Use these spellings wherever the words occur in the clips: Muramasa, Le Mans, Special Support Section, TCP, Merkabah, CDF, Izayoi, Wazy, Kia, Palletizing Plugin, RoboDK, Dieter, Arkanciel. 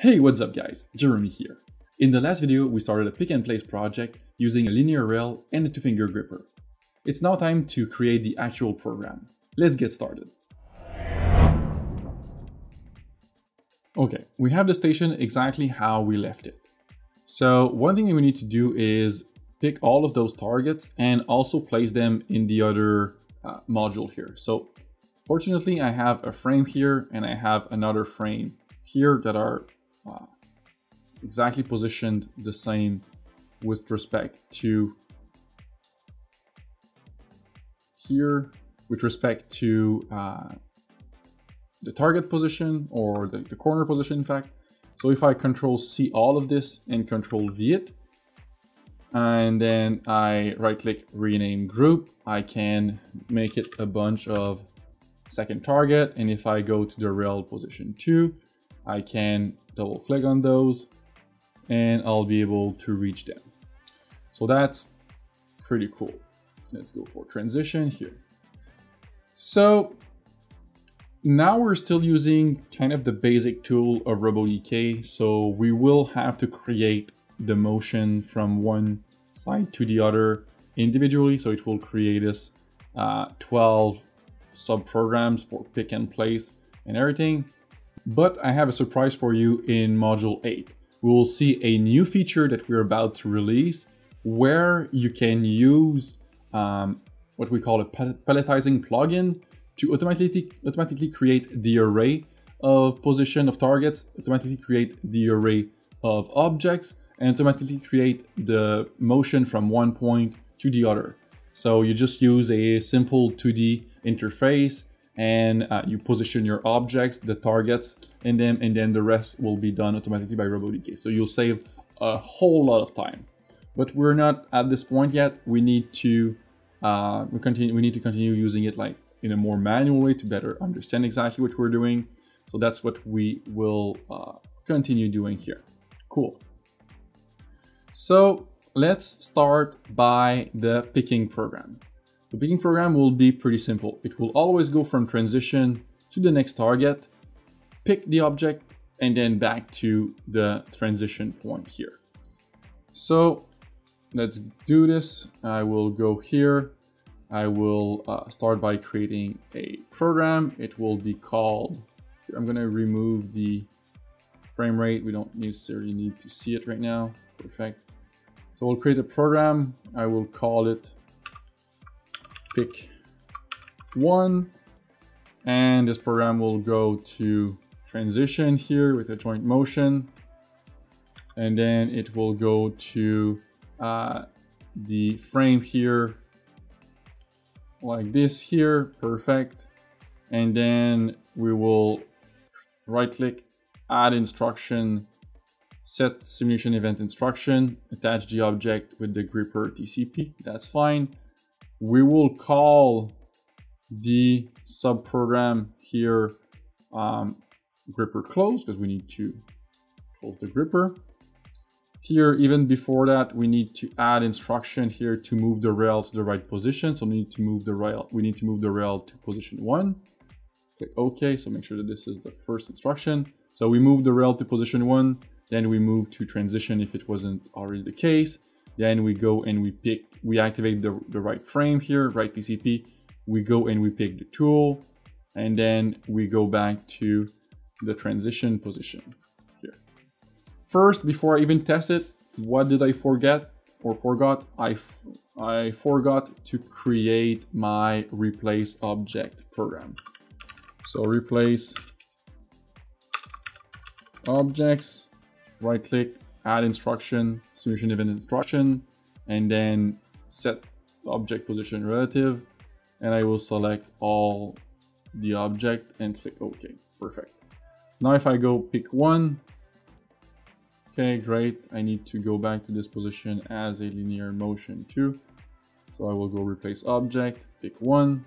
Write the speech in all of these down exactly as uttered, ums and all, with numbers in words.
Hey, what's up guys, Jeremy here. In the last video, we started a pick and place project using a linear rail and a two-finger gripper. It's now time to create the actual program. Let's get started. Okay, we have the station exactly how we left it. So one thing that we need to do is pick all of those targets and also place them in the other uh, module here. So fortunately, I have a frame here and I have another frame here that are uh, exactly positioned the same with respect to here, with respect to uh, the target position or the, the corner position, in fact. So if I control C all of this and control V it, and then I right click rename group, I can make it a bunch of second target. And if I go to the rail position two, I can double click on those and I'll be able to reach them. So that's pretty cool. Let's go for transition here. So now we're still using kind of the basic tool of RoboDK. So we will have to create the motion from one side to the other individually. So it will create us uh, twelve sub-programs for pick and place and everything. But I have a surprise for you in module eight. We will see a new feature that we're about to release where you can use um, what we call a palletizing plugin to automatically, automatically create the array of position of targets, automatically create the array of objects, and automatically create the motion from one point to the other. So you just use a simple two D interface and uh, you position your objects, the targets in them, and then the rest will be done automatically by RoboDK. So you'll save a whole lot of time. But we're not at this point yet. We need to uh, we continue. We need to continue using it like in a more manual way to better understand exactly what we're doing. So that's what we will uh, continue doing here. Cool. So let's start by the picking program. The picking program will be pretty simple. It will always go from transition to the next target, pick the object, and then back to the transition point here. So let's do this. I will go here. I will uh, start by creating a program. It will be called, I'm going to remove the frame rate. We don't necessarily need to see it right now. Perfect. So we'll create a program. I will call it pick one, and this program will go to transition here with a joint motion, and then it will go to uh, the frame here like this here. Perfect. And then we will right click, add instruction, set simulation event instruction, attach the object with the gripper T C P. That's fine. We will call the subprogram here um, gripper close, because we need to close the gripper. Here, even before that, we need to add instruction here to move the rail to the right position. So we need to move the rail. We need to move the rail to position one. Click OK. So make sure that this is the first instruction. So we move the rail to position one. Then we move to transition if it wasn't already the case. Then we go and we pick, we activate the, the right frame here, right T C P. We go and we pick the tool, and then we go back to the transition position here. First, before I even test it, what did I forget or forgot? I, I forgot to create my replace object program. So replace objects, right click, add instruction, simulation event instruction, and then set object position relative. And I will select all the object and click OK. Perfect. So now if I go pick one, okay, great. I need to go back to this position as a linear motion too. So I will go replace object, pick one.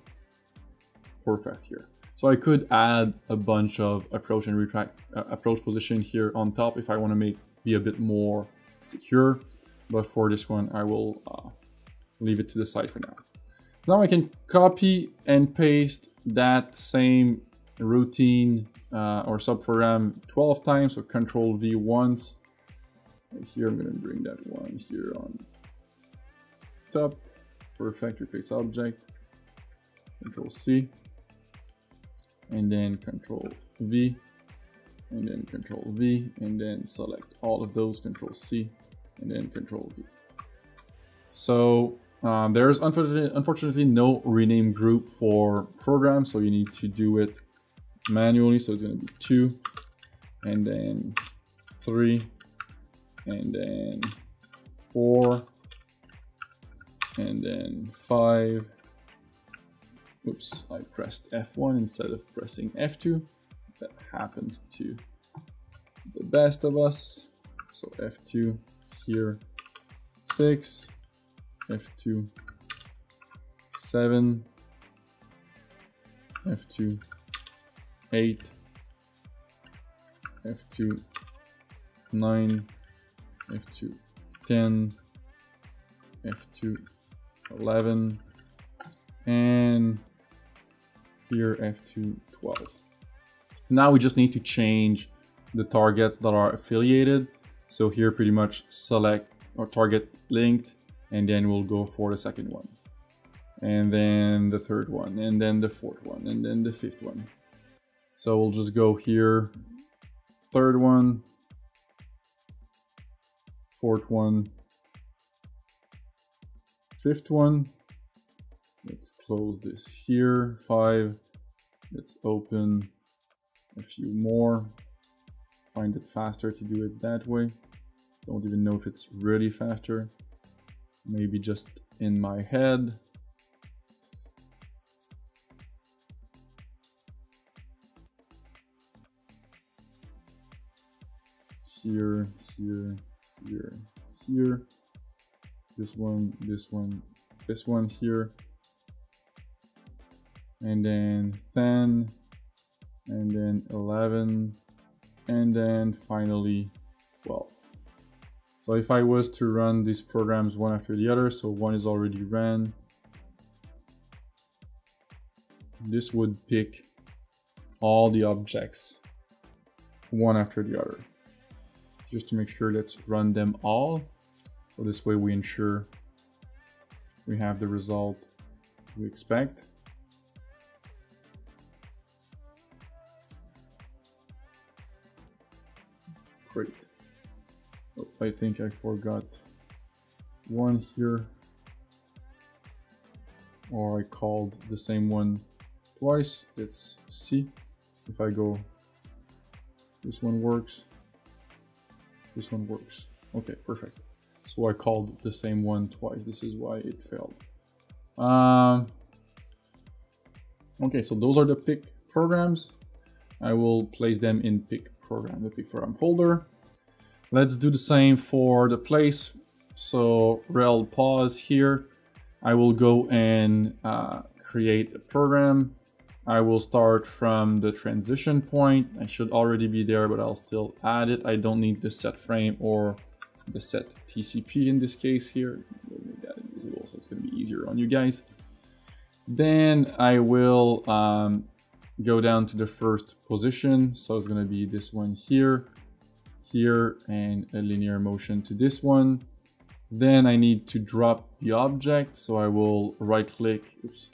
Perfect here. So I could add a bunch of approach and retract uh, approach position here on top if I want to make be a bit more secure, but for this one I will uh, leave it to the side for now. Now I can copy and paste that same routine uh, or subprogram twelve times, so control V once. Here I'm going to bring that one here on top. Perfect, replace object, control C, and then control V, and then control V, and then select all of those, control C, and then control V. So um, there's unfortunately, unfortunately no rename group for programs, so you need to do it manually. So it's going to be two, and then three, and then four, and then five. Oops, I pressed F one instead of pressing F two. That happens to the best of us. So F two here, six, F two, seven, F two, eight, F two, nine, F two, ten, F two, eleven, and here F two, twelve. Now we just need to change the targets that are affiliated. So here pretty much select or target linked, and then we'll go for the second one, and then the third one, and then the fourth one, and then the fifth one. So we'll just go here, third one, fourth one, fifth one. Let's close this here, five. Let's open a few more. Find it faster to do it that way. Don't even know if it's really faster. Maybe just in my head. Here, here, here, here. This one, this one, this one here. And then ten, and then eleven, and then finally twelve. So if I was to run these programs one after the other, so one is already ran, this would pick all the objects one after the other, just to make sure. Let's run them all. So this way we ensure we have the result we expect. Great. Oh, I think I forgot one here, or I called the same one twice. Let's see if I go. This one works. This one works. Okay, perfect. So I called the same one twice. This is why it failed. Um, okay, so those are the pick programs. I will place them in pick program, the pick program folder. Let's do the same for the place. So rel pause here. I will go and uh, create a program. I will start from the transition point. I should already be there, but I'll still add it. I don't need the set frame or the set T C P in this case here. We'll make that invisible, so it's going to be easier on you guys. Then I will um, go down to the first position. So it's going to be this one here, here, and a linear motion to this one. Then I need to drop the object. So I will right click, oops,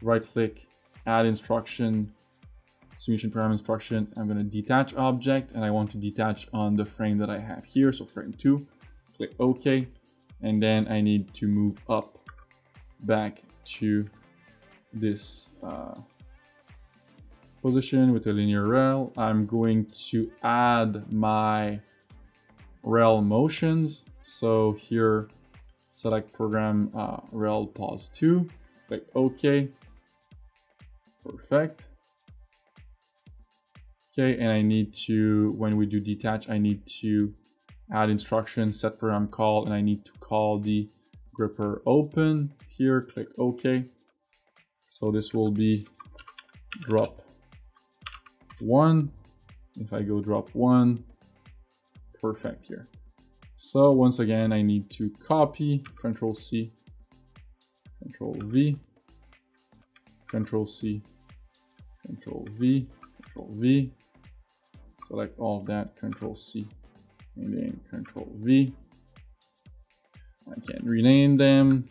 right click, add instruction, simulation program instruction. I'm going to detach object, and I want to detach on the frame that I have here. So frame two, click OK. And then I need to move up back to this uh, position with a linear rel. I'm going to add my rel motions. So here, select program uh, rel pause two, click OK. Perfect. Okay, and I need to, when we do detach, I need to add instruction, set program call, and I need to call the gripper open here, click OK. So this will be drop one. If I go drop one, perfect here. So once again, I need to copy, control C, control V, control C, control V, control V, select all of that, Control C, and then Control V. I can rename them.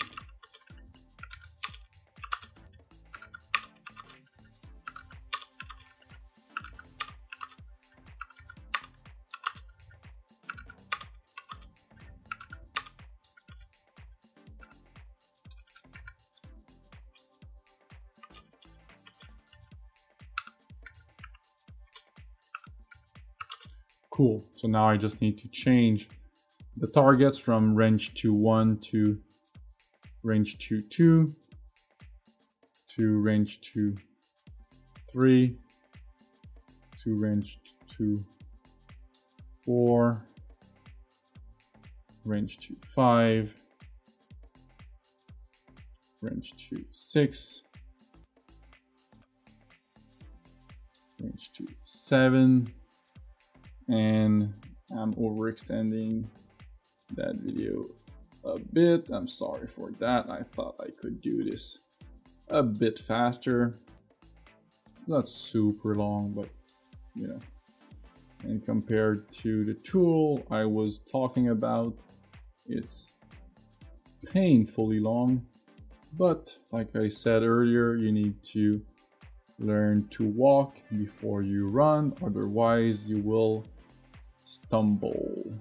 Cool. So now I just need to change the targets from range two one to range two two to range two three to range two four, range two five, range two six, range two seven. And I'm overextending that video a bit. I'm sorry for that. I thought I could do this a bit faster. It's not super long, but you know, and compared to the tool I was talking about, it's painfully long. But like I said earlier, you need to learn to walk before you run, otherwise you will stumble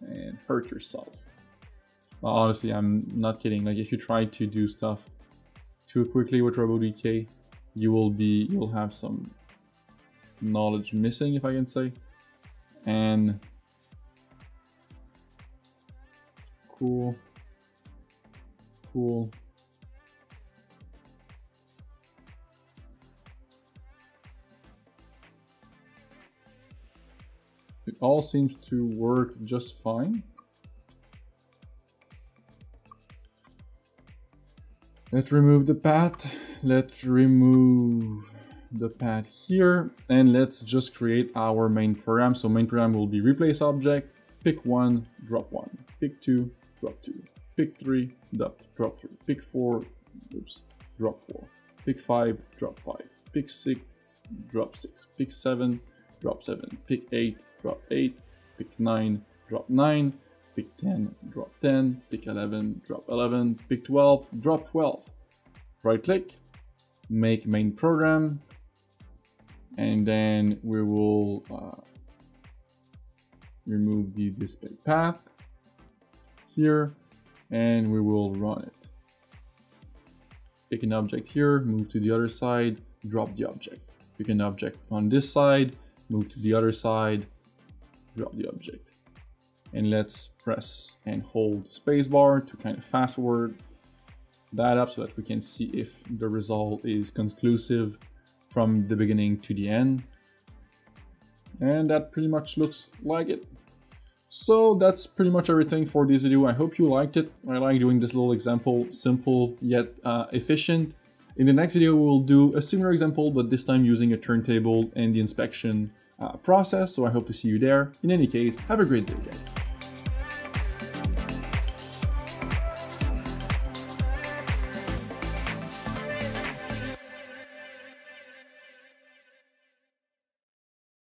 and hurt yourself. Honestly, I'm not kidding. Like, if you try to do stuff too quickly with RoboDK, you will be you'll have some knowledge missing, if I can say. And cool, cool. It all seems to work just fine. Let's remove the path. Let's remove the path here, and let's just create our main program. So main program will be replace object, pick one, drop one, pick two, drop two, pick three, drop three, pick four, oops, drop four, pick five, drop five, pick six, drop six, pick seven, drop seven, pick eight, drop eight, pick nine, drop nine, pick ten, drop ten, pick eleven, drop eleven, pick twelve, drop twelve. Right click, make main program, and then we will uh, remove the display path here, and we will run it. Pick an object here, move to the other side, drop the object. Pick an object on this side, move to the other side, drop the object. And let's press and hold spacebar to kind of fast forward that up so that we can see if the result is conclusive from the beginning to the end. And that pretty much looks like it. So that's pretty much everything for this video. I hope you liked it. I like doing this little example, simple yet uh, efficient. In the next video, we will do a similar example, but this time using a turntable and the inspection uh, process. So I hope to see you there. In any case, have a great day, guys.